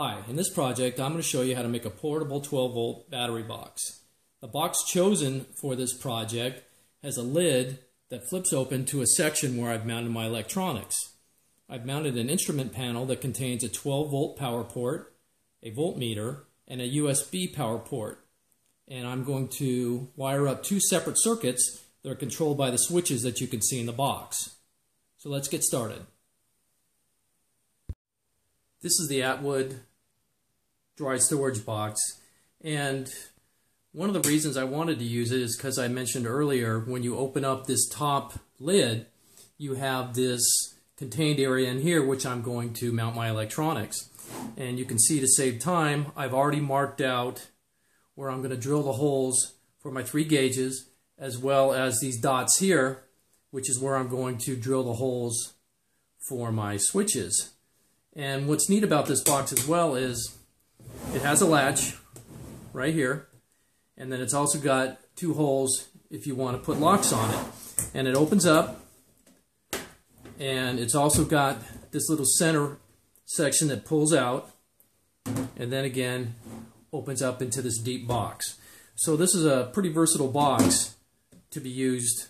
Hi, in this project I'm going to show you how to make a portable 12-volt battery box. The box chosen for this project has a lid that flips open to a section where I've mounted my electronics. I've mounted an instrument panel that contains a 12-volt power port, a voltmeter, and a USB power port. And I'm going to wire up two separate circuits that are controlled by the switches that you can see in the box. So let's get started. This is the Attwood dry storage box, and one of the reasons I wanted to use it is because I mentioned earlier, when you open up this top lid, you have this contained area in here which I'm going to mount my electronics. And you can see, to save time, I've already marked out where I'm going to drill the holes for my 3 gauges, as well as these dots here, which is where I'm going to drill the holes for my switches. And what's neat about this box as well is it has a latch right here, and then it's also got two holes if you want to put locks on it. And it opens up, and it's also got this little center section that pulls out, and then again opens up into this deep box. So this is a pretty versatile box to be used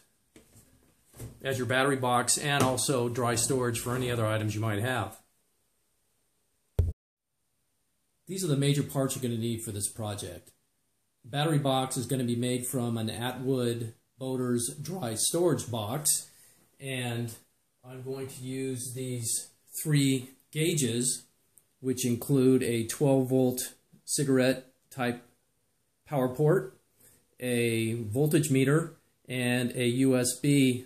as your battery box and also dry storage for any other items you might have. These are the major parts you're going to need for this project. The battery box is going to be made from an Attwood Boaters dry storage box, and I'm going to use these 3 gauges, which include a 12-volt cigarette type power port, a voltage meter, and a USB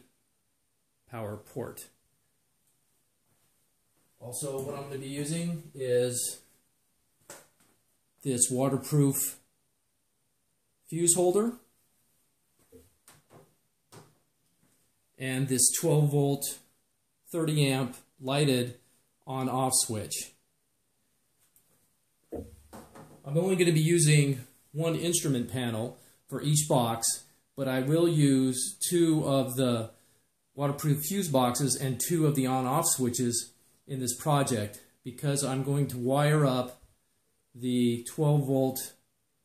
power port. Also, what I'm going to be using is this waterproof fuse holder and this 12-volt 30-amp lighted on-off switch. I'm only going to be using one instrument panel for each box, but I will use 2 of the waterproof fuse boxes and 2 of the on-off switches in this project, because I'm going to wire up the 12-volt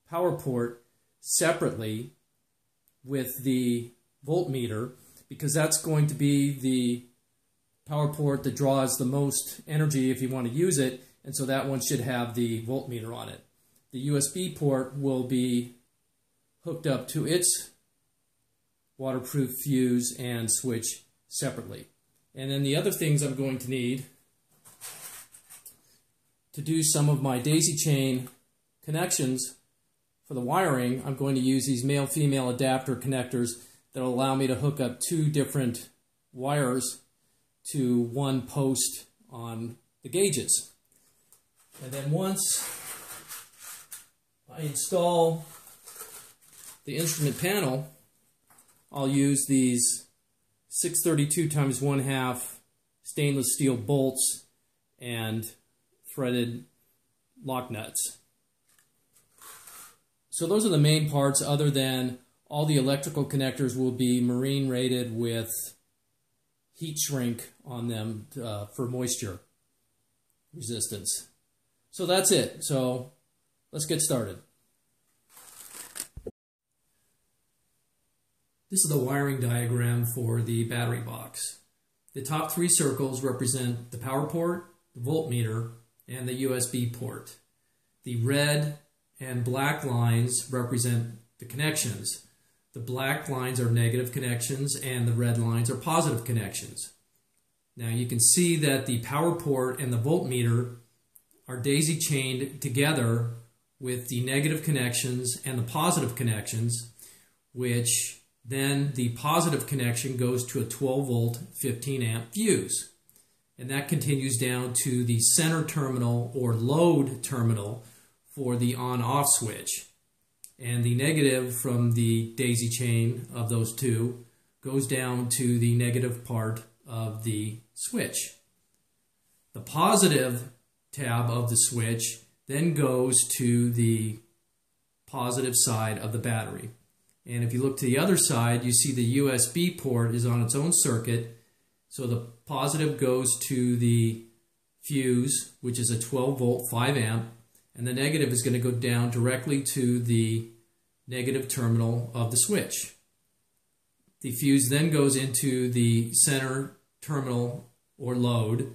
power port separately with the voltmeter, because that's going to be the power port that draws the most energy if you want to use it, and so that one should have the voltmeter on it. The USB port will be hooked up to its waterproof fuse and switch separately. And then the other things I'm going to need to do some of my daisy chain connections for the wiring, I'm going to use these male-female adapter connectors that will allow me to hook up 2 different wires to one post on the gauges. And then once I install the instrument panel, I'll use these 632 × 1/2 stainless steel bolts and threaded lock nuts. So those are the main parts. Other than, all the electrical connectors will be marine rated with heat shrink on them for moisture resistance. So that's it. So let's get started. This is the wiring diagram for the battery box. The top 3 circles represent the power port, the voltmeter, and the USB port. The red and black lines represent the connections. The black lines are negative connections and the red lines are positive connections. Now you can see that the power port and the voltmeter are daisy chained together with the negative connections and the positive connections, which then the positive connection goes to a 12-volt 15-amp fuse. And that continues down to the center terminal or load terminal for the on-off switch. And the negative from the daisy chain of those 2 goes down to the negative part of the switch. The positive tab of the switch then goes to the positive side of the battery. And if you look to the other side, you see the USB port is on its own circuit. So the positive goes to the fuse, which is a 12 volt 5 amp, and the negative is going to go down directly to the negative terminal of the switch. The fuse then goes into the center terminal or load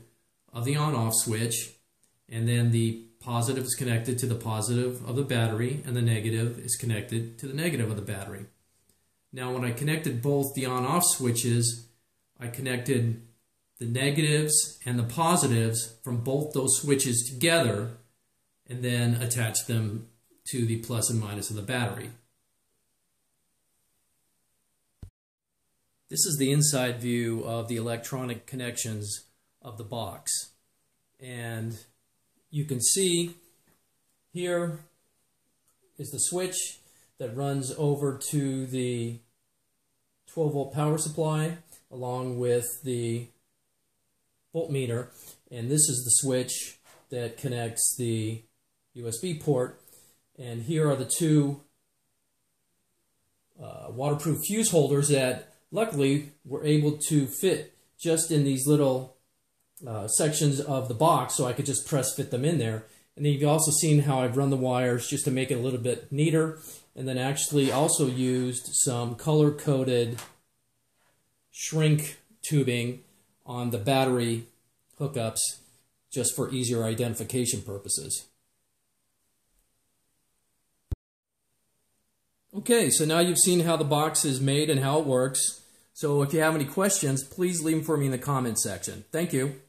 of the on-off switch, and then the positive is connected to the positive of the battery and the negative is connected to the negative of the battery. Now when I connected both the on-off switches, I connected the negatives and the positives from both those switches together and then attached them to the plus and minus of the battery. This is the inside view of the electronic connections of the box, and you can see here is the switch that runs over to the 12 volt power supply along with the voltmeter, and this is the switch that connects the USB port, and here are the two waterproof fuse holders that luckily were able to fit just in these little sections of the box, so I could just press fit them in there. And then you've also seen how I've run the wires just to make it a little bit neater, and then actually also used some color-coded shrink tubing on the battery hookups just for easier identification purposes. Okay, so now you've seen how the box is made and how it works. So if you have any questions, please leave them for me in the comment section. Thank you.